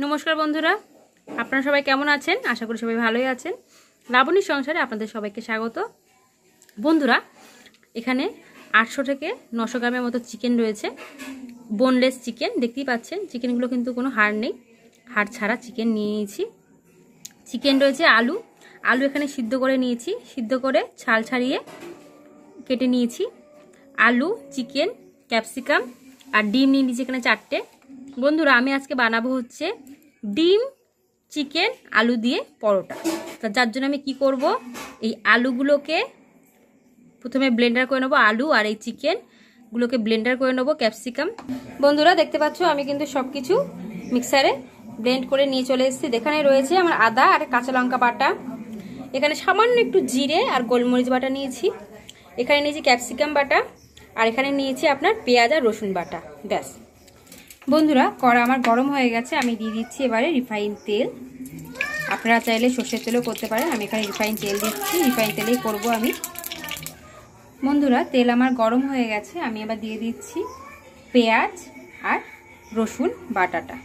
नमस्कार बंधुरा आपनारा सबाई केमन आछेन आशा करी सबाई भालोई आछेन। लाबणी संसारे आपनादेर सबाइके स्वागत। बंधुरा एखाने 800 थेके 900 ग्रामेर मतो चिकेन रयेछे, बोनलेस चिकेन देखतेई पाच्छेन। चिकेनगुलो किन्तु कोनो हाड़ नेई, हाड़ छाड़ा चिकेन नियेछि। चिकेन रयेछे, आलू आलू एखाने सिद्ध करे नियेछि, सिद्ध करे छाल छाड़िये केटे नियेछि। आलू, चिकेन, ক্যাপসিকাম और डिम निये नियेछि एखाने 4টে। बंधुरा आमी आज के बनाबो होच्छे डिम चिकेन आलू दिए परोटा। तो जार जोन्नो आमी कि करब, ये आलूगुलोके प्रथमे ब्लेंडार करे नेब। आलू और ये चिकेनगुलोके ब्लेंडार करे नेब, ক্যাপসিকাম। बंधुरा देखते पाच्छो आमी किन्तु सबकिछु मिक्सारे ब्लेंड करे निये चले एसेछि। एखाने रयेछे आमार आदा और काँचा लंका बाटा, एखाने सामान्य एकटु जिरे और गोलमरिच बाटा नियेछि, एखाने नियेछि ক্যাপসিকাম बाटा और एखाने नियेछि आपनार पेंयाज और रसुन बाटा। ब्यास बंधुरा कड़ा आमार गरम हो गेছে, आमी दिए दिচ্ছি এবারে रिफाइन तेल। আপনারা চাইলে সরষের তেলও করতে পারেন, আমি এখানে रिफाइन तेल দিচ্ছি, रिफाइन তেলেই করব আমি। বন্ধুরা তেল আমার গরম হয়ে গেছে, আমি এবার দিয়ে দিচ্ছি পেঁয়াজ আর রসুন বাটাটা।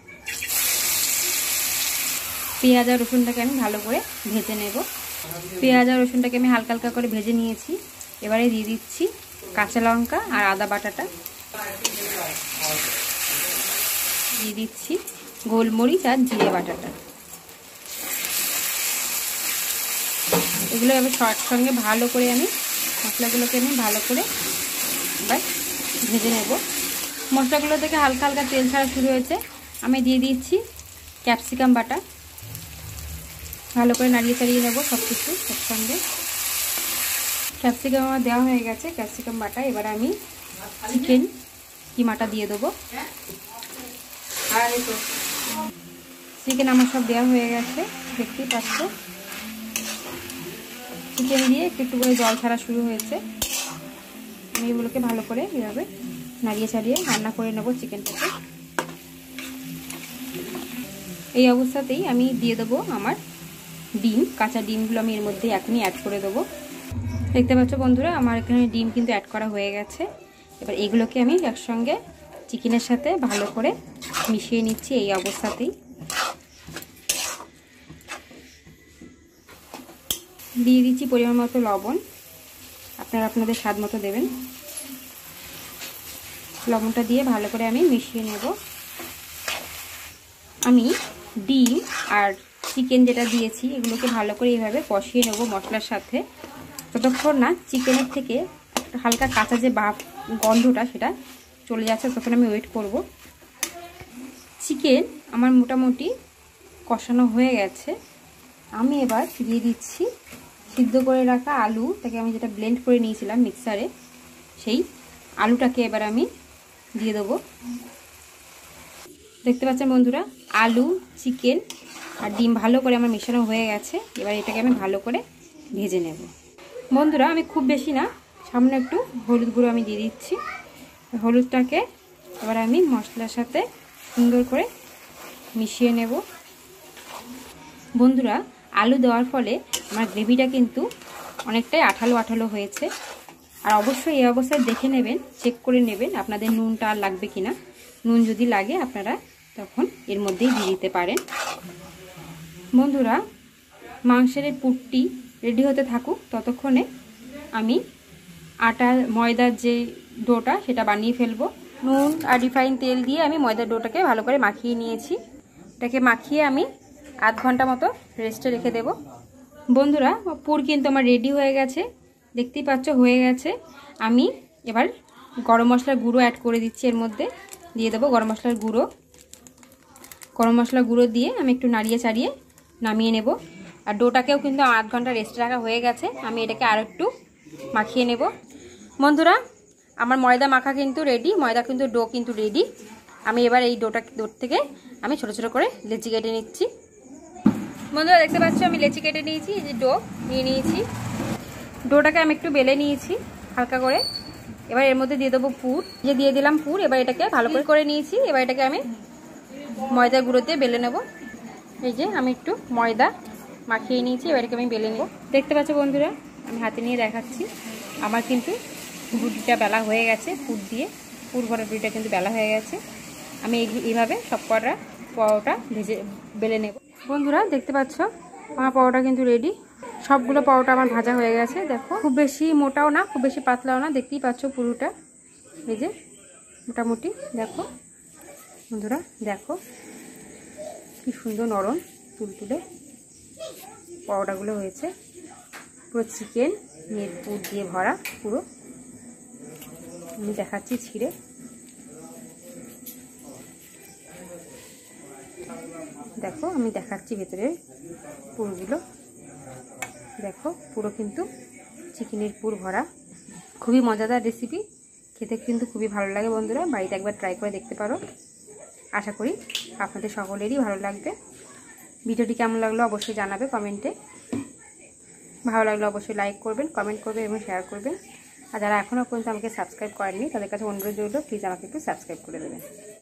পেঁয়াজ আর রসুনটাকে আমি ভালো করে ভেজে নেব। পেঁয়াজ আর রসুনটাকে আমি হালকা হালকা করে ভেজে নিয়েছি। এবারে দিয়ে দিচ্ছি কাঁচা লঙ্কা আর আদা বাটাটা, দিয়ে দিচ্ছি গোলমরিচ আর জিরে বাটাটা। এগুলো আমি সঙ্গে ভালো করে আমি মশলাগুলোকে আমি ভালো করে এবার ভেজে নেব। মশলাগুলো থেকে হালকা হালকা তেল ছাড়া শুরু হয়েছে, আমি দিয়ে দিচ্ছি ক্যাপসিকাম বাটা। ভালো করে নাড়িয়ে চাড়িয়ে নেব সব কিছু একসঙ্গে। ক্যাপসিকাম আমার দেওয়া হয়ে গেছে, ক্যাপসিকাম বাটা। এবার আমি চিকেন কিমাটা দিয়ে দেবো। চিকেন আমার সব দেওয়া হয়ে গেছে, দেখতেই পাচ্ছ। চিকেন দিয়ে একটু একটু করে জল ছাড়া শুরু হয়েছে। আমি এগুলোকে ভালো করে এইভাবে নাড়িয়ে ছাড়িয়ে রান্না করে নেব চিকেনটাকে। এই অবস্থাতেই আমি দিয়ে দেবো আমার ডিম। কাঁচা ডিমগুলো আমি এর মধ্যে এখনই অ্যাড করে দেবো। দেখতে পাচ্ছ বন্ধুরা আমার এখানে ডিম কিন্তু অ্যাড করা হয়ে গেছে। এবার এগুলোকে আমি একসঙ্গে চিকেনের সাথে ভালো করে মিশিয়ে নিচ্ছি। এই অবস্থাতেই দিয়ে দিচ্ছি পরিমাণ মতো লবণ, আপনারা আপনাদের স্বাদ মতো দেবেন। লবণটা দিয়ে ভালো করে আমি মিশিয়ে নেব। আমি ডিম আর চিকেন যেটা দিয়েছি এগুলোকে ভালো করে এইভাবে কষিয়ে নেব মশলার সাথে, যতক্ষণ না চিকেনের থেকে হালকা কাঁচা যে ভাব গন্ধটা সেটা চলে যাচ্ছে, তখন আমি ওয়েট করব। চিকেন আমার মোটামুটি কষানো হয়ে গেছে। আমি এবার দিয়ে দিচ্ছি সিদ্ধ করে রাখা আলু, তাকে আমি যেটা ব্লেন্ড করে নিয়েছিলাম মিক্সারে, সেই আলুটাকে এবার আমি দিয়ে দেবো। দেখতে পাচ্ছেন বন্ধুরা আলু, চিকেন আর ডিম ভালো করে আমার মিশানো হয়ে গেছে। এবার এটাকে আমি ভালো করে ভেজে নেব। বন্ধুরা আমি খুব বেশি না, সামনে একটু হলুদ গুঁড়ো আমি দিয়ে দিচ্ছি। হলুদটাকে এবার আমি মশলার সাথে সুন্দর করে মিশিয়ে নেব। বন্ধুরা আলু দেওয়ার ফলে আমার গ্রেভিটা কিন্তু অনেকটাই আঠালো আঠালো হয়েছে। আর অবশ্যই এই অবস্থায় দেখে নেবেন, চেক করে নেবেন আপনাদের নুনটা আর লাগবে কি না। নুন যদি লাগে আপনারা তখন এর মধ্যেই দিয়ে দিতে পারেন। বন্ধুরা মাংসের পুরটি রেডি হতে থাকুক, ততক্ষণে আমি আটা ময়দার যে ডোটা সেটা বানিয়ে ফেলবো। নুন আর রিফাইন তেল দিয়ে আমি ময়দার ডোটাকে ভালো করে মাখিয়ে নিয়েছি। এটাকে মাখিয়ে আমি আধ ঘন্টা মতো রেস্টে রেখে দেব। বন্ধুরা পুর কিন্তু আমার রেডি হয়ে গেছে, দেখতেই পাচ্ছ হয়ে গেছে। আমি এবার গরম মশলার গুঁড়ো অ্যাড করে দিচ্ছি, এর মধ্যে দিয়ে দেবো গরম মশলার গুঁড়ো। গরম মশলার গুঁড়ো দিয়ে আমি একটু নাড়িয়ে চাড়িয়ে নামিয়ে নেব। আর ডোটাকেও কিন্তু আধ ঘন্টা রেস্টে রাখা হয়ে গেছে, আমি এটাকে আর একটু মাখিয়ে নেব। বন্ধুরা আমার ময়দা মাখা কিন্তু রেডি, ময়দা কিন্তু ডো কিন্তু রেডি। আমি এবার এই ডোর থেকে আমি ছোট ছোট করে লেচি কেটে নিচ্ছি। বন্ধুরা দেখতে পাচ্ছ আমি লেচি কেটে নিয়েছি, এই যে ডো নিয়ে নিয়েছি। ডোটাকে আমি একটু বেলে নিয়েছি হালকা করে। এবার এর মধ্যে দিয়ে দেবো পুর, যে দিয়ে দিলাম পুর। এবার এটাকে ভালো করে নিয়েছি, এবার এটাকে আমি ময়দা গুঁড়োতে বেলে নেব। এই যে আমি একটু ময়দা মাখিয়ে নিয়েছি, এবার এটাকে আমি বেলে নেব। দেখতে পাচ্ছ বন্ধুরা আমি হাতে নিয়ে দেখাচ্ছি, আমার কিন্তু রুটিটা বেলা হয়ে গেছে পুর দিয়ে, পুর ভরা রুটিটা কিন্তু বেলা হয়ে গেছে। আমি এইভাবে সব কটা পরোটা ভেজে বেলে নেব। বন্ধুরা দেখতে পাচ্ছ আমার পরোটা কিন্তু রেডি, সবগুলো পরোটা আমার ভাজা হয়ে গেছে। দেখো খুব বেশি মোটাও না খুব বেশি পাতলাও না, দেখতেই পাচ্ছ পুরোটা ভেজে মোটামুটি। দেখো বন্ধুরা দেখো কি সুন্দর নরম তুলতুলে পরোটাগুলো হয়েছে, পুরো চিকেন নেট দুধ দিয়ে ভরা পুরো। আমি দেখাচ্ছি ছিঁড়ে, দেখো আমি দেখাচ্ছি ভেতরে পুরগুলো। দেখো পুরো কিন্তু চিকেনের পুর ভরা, খুবই মজাদার রেসিপি, খেতে কিন্তু খুবই ভালো লাগে। বন্ধুরা বাড়িতে একবার ট্রাই করে দেখতে পারো, আশা করি আপনাদের সকলেরই ভালো লাগবে। ভিডিওটি কেমন লাগলো অবশ্যই জানাবে কমেন্টে, ভালো লাগলে অবশ্যই লাইক করবেন, কমেন্ট করবেন এবং শেয়ার করবেন। আর যারা এখনও পর্যন্ত আমাকে সাবস্ক্রাইব করেননি তাদের কাছে অনুরোধ রইল, প্লিজ আমাকে একটু সাবস্ক্রাইব করে দেবেন।